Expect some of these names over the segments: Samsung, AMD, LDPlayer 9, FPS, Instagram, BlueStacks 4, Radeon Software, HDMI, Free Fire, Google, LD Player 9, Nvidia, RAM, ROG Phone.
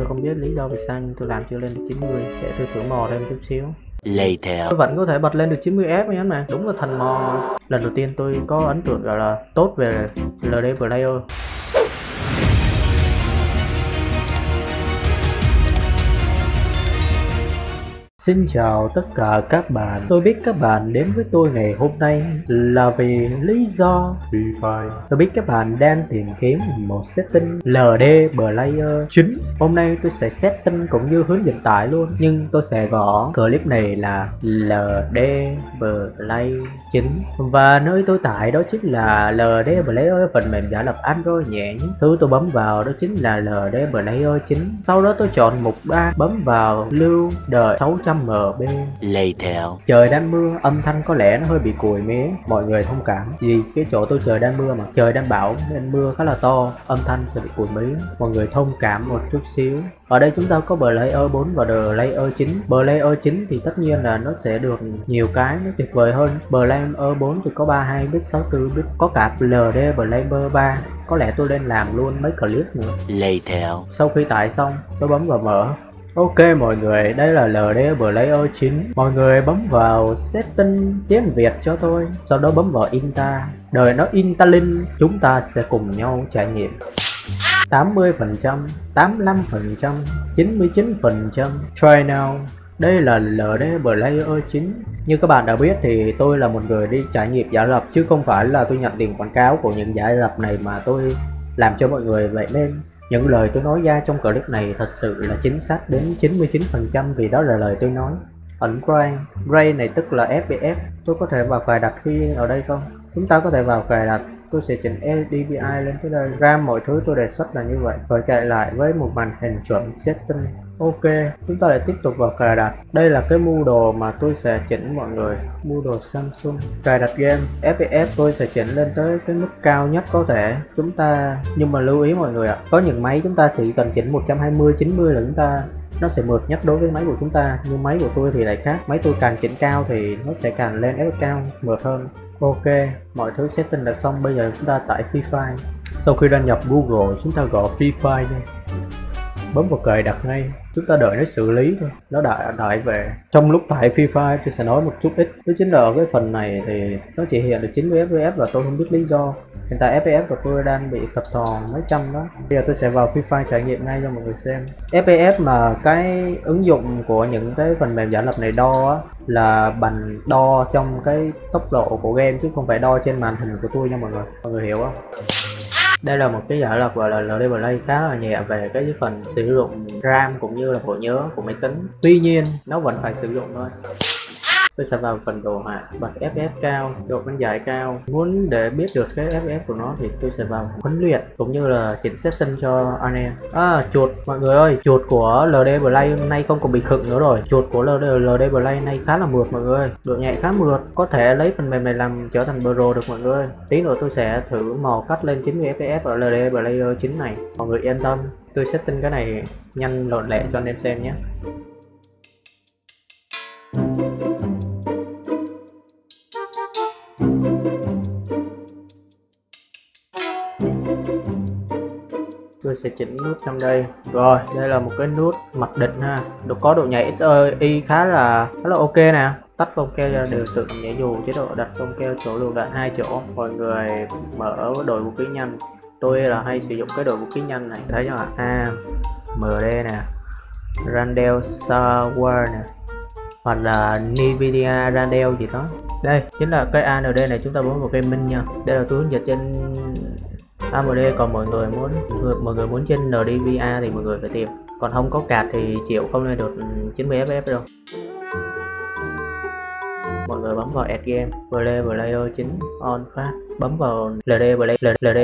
tôi không biết lý do vì sao nhưng tôi làm chưa lên được 90 để tôi thử mò lên chút xíu. Tôi vẫn có thể bật lên được 90 FPS mà, đúng là thần mò. Lần đầu tiên tôi có ấn tượng gọi là tốt về LD Player. Xin chào tất cả các bạn, tôi biết các bạn đến với tôi ngày hôm nay là vì lý do Free Fire. Tôi biết các bạn đang tìm kiếm một setting LD Player 9. Hôm nay tôi sẽ setting cũng như hướng dẫn tải luôn, nhưng tôi sẽ gõ clip này là LD Player 9. Và nơi tôi tải đó chính là LD Player, phần mềm giả lập Android nhẹ nhé. Thứ tôi bấm vào đó chính là LD Player 9. Sau đó tôi chọn mục 3, bấm vào lưu đời 600 MB. Lầy thẹo. Trời đang mưa, âm thanh có lẽ nó hơi bị cùi mía, mọi người thông cảm. Vì cái chỗ tôi trời đang mưa mà, trời đang bão nên mưa khá là to, âm thanh sẽ bị cùi mía, mọi người thông cảm một chút xíu. Ở đây chúng ta có Player 4 và Player 9. Player 9 thì tất nhiên là nó sẽ được nhiều cái nó tuyệt vời hơn. Player 4 thì có 32 bit, 64 bit, có cả LD Player 3. Có lẽ tôi lên làm luôn mấy clip nữa. Lầy thẹo. Sau khi tải xong, tôi bấm vào mở. Ok mọi người, đây là LD Player 9. Mọi người bấm vào setting tiếng Việt cho tôi. Sau đó bấm vào Insta. Đời nó Intalin, chúng ta sẽ cùng nhau trải nghiệm 80%, 85%, 99% try now. Đây là LD Player 9. Như các bạn đã biết thì tôi là một người đi trải nghiệm giả lập, chứ không phải là tôi nhận tiền quảng cáo của những giả lập này mà tôi làm cho mọi người. Vậy nên những lời tôi nói ra trong clip này thật sự là chính xác đến 99% vì đó là lời tôi nói. Ẩn Raid, Raid này tức là FPS. Tôi có thể vào cài đặt khi ở đây không? Chúng ta có thể vào cài đặt. Tôi sẽ chỉnh HDMI lên tới đây. RAM mọi thứ tôi đề xuất là như vậy. Rồi chạy lại với một màn hình chuẩn setting. Ok, chúng ta lại tiếp tục vào cài đặt. Đây là cái mua đồ mà tôi sẽ chỉnh mọi người. Mua đồ Samsung. Cài đặt game. FPS tôi sẽ chỉnh lên tới cái mức cao nhất có thể. Chúng ta, nhưng mà lưu ý mọi người ạ. Có những máy chúng ta chỉ cần chỉnh 120, 90 là chúng ta, nó sẽ mượt nhất đối với máy của chúng ta. Nhưng máy của tôi thì lại khác. Máy tôi càng chỉnh cao thì nó sẽ càng lên FPS cao, mượt hơn. Ok, mọi thứ setting đã xong. Bây giờ chúng ta tải Free Fire. Sau khi đăng nhập Google, chúng ta gõ Free Fire đây. Bấm vào cài đặt ngay. Chúng ta đợi nó xử lý thôi. Nó đã tải về. Trong lúc tải Free Fire tôi sẽ nói một chút ít. Đó chính là ở cái phần này thì nó chỉ hiện được 90 FPS và tôi không biết lý do. Hiện tại FPS của tôi đang bị tập tròn mấy trăm đó. Bây giờ tôi sẽ vào Free Fire trải nghiệm ngay cho mọi người xem. FPS mà cái ứng dụng của những cái phần mềm giả lập này đo á, là bằng đo trong cái tốc độ của game chứ không phải đo trên màn hình của tôi nha mọi người. Mọi người hiểu không? Đây là một cái giả lập gọi là LD Player khá là nhẹ về cái phần sử dụng RAM cũng như là bộ nhớ của máy tính. Tuy nhiên nó vẫn phải sử dụng thôi. Tôi sẽ vào phần đồ họa, bật FPS cao, độ phân giải cao. Muốn để biết được cái FPS của nó thì tôi sẽ vào huấn luyện cũng như là chỉnh setting cho anh em. À, chuột mọi người ơi, chuột của LD Player hôm nay không còn bị khựng nữa rồi. Chuột của LD Player nay khá là mượt mọi người, độ nhạy khá mượt, có thể lấy phần mềm này làm trở thành pro được mọi người. Tí nữa tôi sẽ thử mò cắt lên 90 FPS ở LD Player 9 này. Mọi người yên tâm, tôi setting cái này nhanh lộn lẹ cho anh em xem nhé. Tôi sẽ chỉnh nút trong đây. Rồi, đây là một cái nút mặc định ha. Được, có độ nhảy XY khá là ok nè. Tắt bông keo ra đều tự nhảy dù, chế độ đặt bông keo chỗ lựu đạn 2 chỗ. Mọi người mở đội vũ khí nhanh. Tôi là hay sử dụng cái đội vũ khí nhanh này. Thấy chưa ạ? AMD nè, Radeon Software nè, hoặc là Nvidia Radeon gì đó. Đây chính là cái AMD này, chúng ta bấm vào cái minh nha. Đây là tôi hướng dẫn trên AMD, còn mọi người muốn trên NVIDIA thì mọi người phải tìm, còn không có card thì chịu không lên được 90 FPS đâu. Mọi người bấm vào Add Game, LD Player 9 on phát, bấm vào LD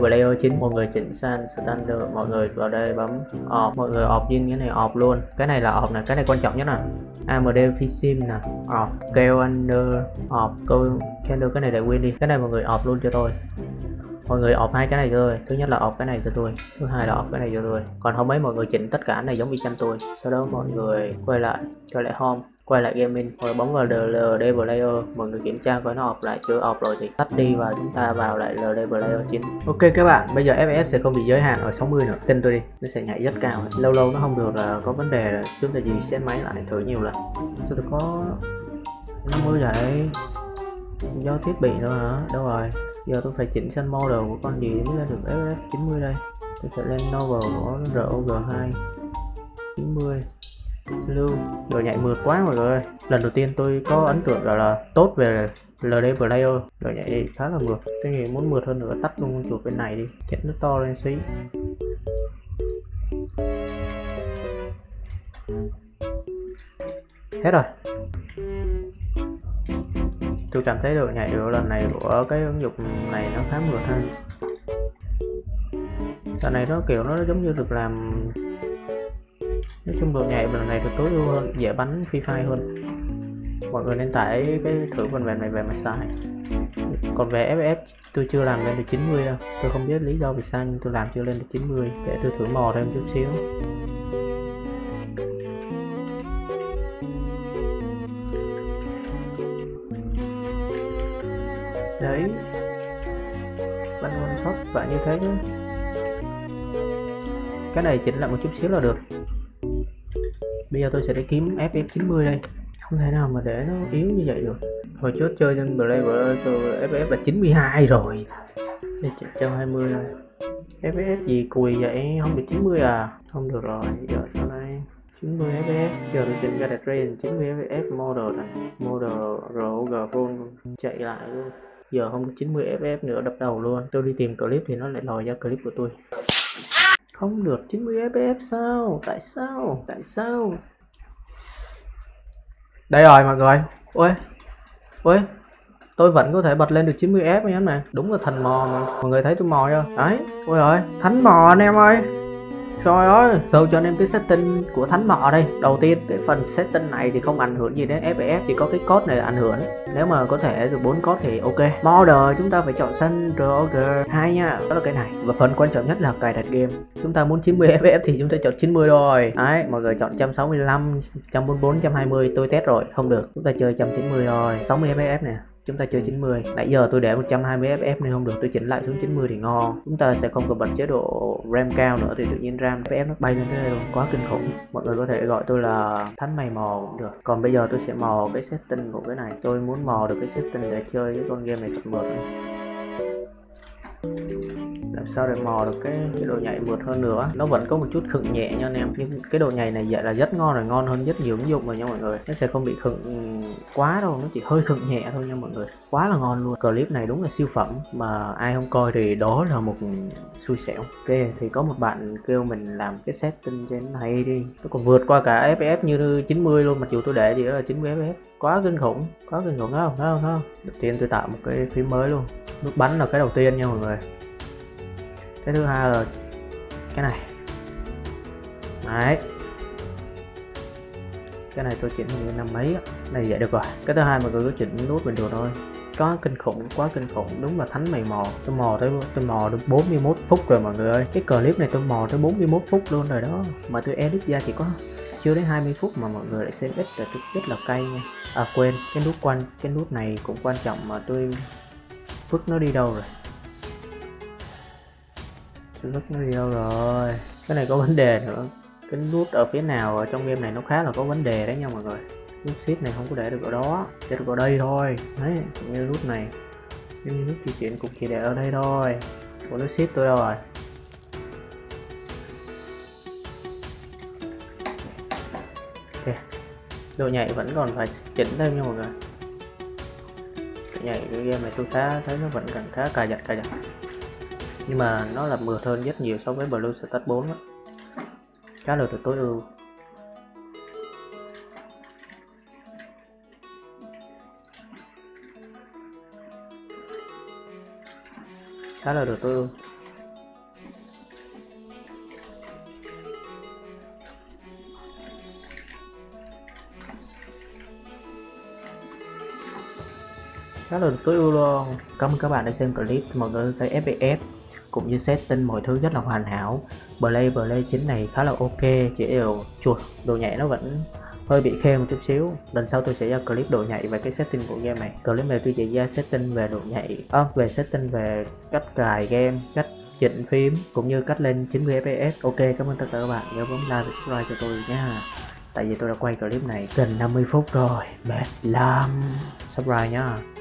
Player 9, mọi người chỉnh sang standard, mọi người vào đây bấm off, mọi người off zin, cái này off luôn, cái này là off này, cái này quan trọng nhất nè. AMD Phishing nè, off, Kale Under off, cái này để quên đi, cái này mọi người off luôn cho tôi. Mọi người off hai cái này cho tôi, thứ nhất là off cái này cho tôi, thứ hai là off cái này cho tôi. Còn không mấy mọi người chỉnh tất cả này giống như chăm tôi. Sau đó mọi người quay lại, cho lại home. Quay lại gaming, rồi bấm vào LD Player, mọi người kiểm tra coi nó off lại chưa, off rồi thì tắt đi và chúng ta vào lại LD Player 9. Ok các bạn, bây giờ FPS sẽ không bị giới hạn ở 60 nữa, tin tôi đi, nó sẽ nhảy rất cao. Lâu lâu nó không được là có vấn đề rồi, chúng ta gì sẽ máy lại thử nhiều lần. Sao tôi có 50 vậy? Do thiết bị đâu hả? Đâu rồi? Giờ tôi phải chỉnh sang model của con gì mới lên được FPS 90 đây. Tôi sẽ lên novel của ROG 2 90 lưu rồi, nhạy mượt quá mọi người. Lần đầu tiên tôi có ấn tượng là tốt về LD Player, rồi nhạy khá là mượt. Tôi nghĩ muốn mượt hơn nữa tắt luôn con chuột bên này đi, chỉnh nó to lên xí. Hết rồi, tôi cảm thấy độ nhạy của lần này của cái ứng dụng này nó khá mượt hơn. Lần này nó kiểu nó giống như được làm, nói chung độ nhạy lần này được tối ưu hơn, dễ bắn Free Fire hơn. Mọi người nên tải cái thử phần mềm này về mà xài. Còn về FPS tôi chưa làm lên được 90 đâu, tôi không biết lý do vì sao nhưng tôi làm chưa lên được 90, để tôi thử mò thêm chút xíu. Đấy, bắn one shot và như thế chứ. Cái này chỉnh lại một chút xíu là được. Bây giờ tôi sẽ đi kiếm FPS 90 đây. Không thể nào mà để nó yếu như vậy được. Hồi trước chơi trên Play tôi FPS là 92 rồi. Đây chỉnh cho 20 rồi. FPS gì cùi vậy, không được 90 à? Không được rồi, giờ sau này 90 FPS. Giờ tôi chỉnh ra đặt Radeon 90 FPS model này. Model ROG Phone chạy lại luôn. Giờ không có 90 FPS nữa, đập đầu luôn. Tôi đi tìm clip thì nó lại lòi ra clip của tôi. Không được 90 FPS sao? Tại sao? Tại sao? Đây rồi mọi người. Ôi. Ôi. Tôi vẫn có thể bật lên được 90 FPS này. Đúng là thần mò mà. Mọi người thấy tôi mò chưa? Đấy. Ôi ơi, thánh mò anh em ơi. Trời ơi, show cho anh em cái setting của thánh mọ đây. Đầu tiên cái phần setting này thì không ảnh hưởng gì đến FPS, chỉ có cái code này là ảnh hưởng. Nếu mà có thể được 4 code thì ok. Model chúng ta phải chọn sang ROG 2 nha, đó là cái này. Và phần quan trọng nhất là cài đặt game. Chúng ta muốn 90 FPS thì chúng ta chọn 90 rồi. Đấy, mọi người chọn 165, 144, 120, tôi test rồi, không được. Chúng ta chơi 190 rồi, 60 FPS nè. Chúng ta chơi 90, nãy giờ tôi để 120 FPS nên không được, tôi chỉnh lại xuống 90 thì ngon. Chúng ta sẽ không cần bật chế độ RAM cao nữa thì tự nhiên RAM FPS nó bay lên thế này luôn, quá kinh khủng. Mọi người có thể gọi tôi là thánh mày mò cũng được. Còn bây giờ tôi sẽ mò cái setting của cái này, tôi muốn mò được cái setting để chơi cái con game này thật mượt. Làm sao để mò được cái độ nhạy mượt hơn nữa. Nó vẫn có một chút khựng nhẹ nha anh em, nhưng cái độ nhạy này vậy là rất ngon rồi, ngon hơn rất nhiều ứng dụng rồi nha mọi người. Nó sẽ không bị khựng quá đâu, nó chỉ hơi khựng nhẹ thôi nha mọi người. Quá là ngon luôn, clip này đúng là siêu phẩm, mà ai không coi thì đó là một xui xẻo. Ok, thì có một bạn kêu mình làm cái setting trên này đi, nó còn vượt qua cả FPS như 90 luôn, mặc dù tôi để thì đó là 90 FPS. Quá kinh khủng, quá kinh khủng, không không không. Đầu tiên tôi tạo một cái phím mới luôn, nút bắn là cái đầu tiên nha mọi người. Cái thứ hai là cái này. Đấy, cái này tôi chỉnh như năm mấy này vậy được rồi. Cái thứ hai mọi người cứ chỉnh nút bình thường thôi. Quá kinh khủng, quá kinh khủng, đúng là thánh mày mò. Tôi mò tới, tôi mò được 41 phút rồi mọi người ơi. Cái clip này tôi mò tới 41 phút luôn rồi đó, mà tôi edit ra chỉ có chưa đến 20 phút mà mọi người lại xem ít là tôi rất là cay nha. À quên, cái nút này cũng quan trọng mà tôi vứt nó đi đâu rồi. Nó đi đâu rồi? Cái này có vấn đề nữa. Cái nút ở phía nào ở trong game này nó khá là có vấn đề đấy nha mọi người. Nút shift này không có để được ở đó, để được ở đây thôi. Đấy, cũng như nút này, cái nút di chuyển cũng chỉ để ở đây thôi. Còn nút shift tôi đâu rồi? Ok, độ nhạy vẫn còn phải chỉnh thêm nha mọi người. Cái nhạy cái game này tôi thấy nó vẫn cần khá cài giặt. Nhưng mà nó là mượt hơn rất nhiều so với BlueStacks 4 đó. Khá là được tối ưu. Khá là được tối ưu. Khá là được tối ưu luôn. Cảm ơn các bạn đã xem clip. Mọi người thấy FPS cũng như setting mọi thứ rất là hoàn hảo. Play 9 này khá là ok, chỉ điều chuột đồ nhạy nó vẫn hơi bị khê một chút xíu. Lần sau tôi sẽ ra clip độ nhạy về cái setting của game này. Clip này tôi sẽ ra setting về độ nhạy, về setting về cách cài game, cách chỉnh phím cũng như cách lên 90 FPS. Ok, cảm ơn tất cả các bạn, nhớ bấm like và subscribe cho tôi nha. Tại vì tôi đã quay clip này gần 50 phút rồi, mệt lắm. Subscribe nha.